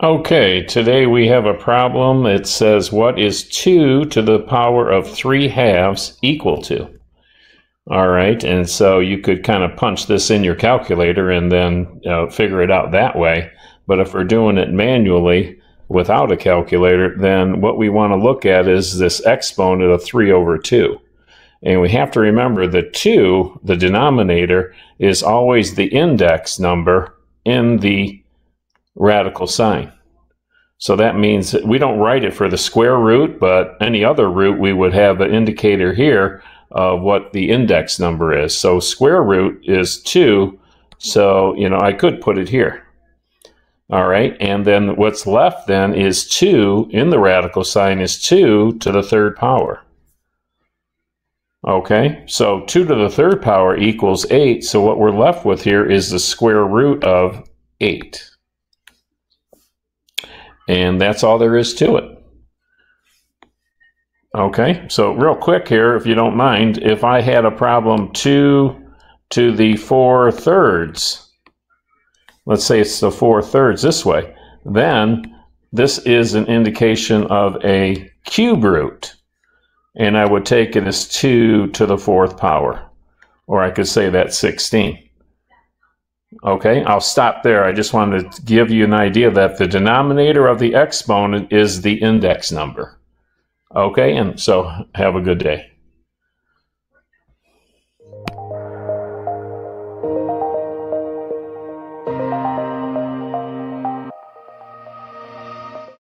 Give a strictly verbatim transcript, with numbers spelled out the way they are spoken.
Okay, today we have a problem that says what is two to the power of three halves equal to? Alright, and so you could kind of punch this in your calculator and then uh, figure it out that way. But if we're doing it manually without a calculator, then what we want to look at is this exponent of three over two. And we have to remember that two, the denominator, is always the index number in the radical sign. So that means that we don't write it for the square root, but any other root we would have an indicator here of what the index number is. So square root is two, so you know I could put it here. Alright, and then what's left then is two in the radical sign is two to the third power. Okay, so two to the third power equals eight, so what we're left with here is the square root of eight. And that's all there is to it. Okay, so real quick here, if you don't mind, if I had a problem two to the four thirds, let's say it's the four thirds this way, then this is an indication of a cube root. And I would take it as two to the fourth power. Or I could say that's sixteen. Okay, I'll stop there. I just wanted to give you an idea that the denominator of the exponent is the index number. Okay, and so have a good day.